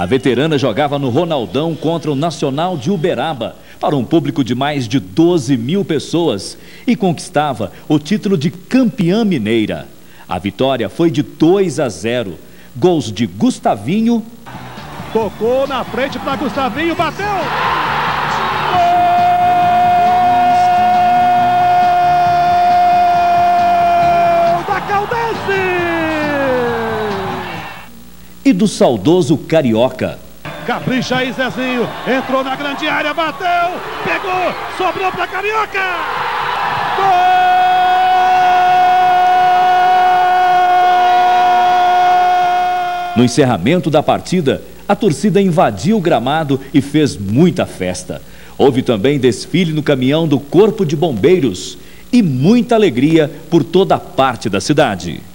A veterana jogava no Ronaldão contra o Nacional de Uberaba, para um público de mais de 12 mil pessoas, e conquistava o título de campeã mineira. A vitória foi de 2-0. Gols de Gustavinho. Tocou na frente para Gustavinho, bateu! Gol da Caldense! E do saudoso Carioca. Capricha aí, Zezinho. Entrou na grande área, bateu, pegou, sobrou para Carioca. Gol! No encerramento da partida, a torcida invadiu o gramado e fez muita festa. Houve também desfile no caminhão do Corpo de Bombeiros e muita alegria por toda a parte da cidade.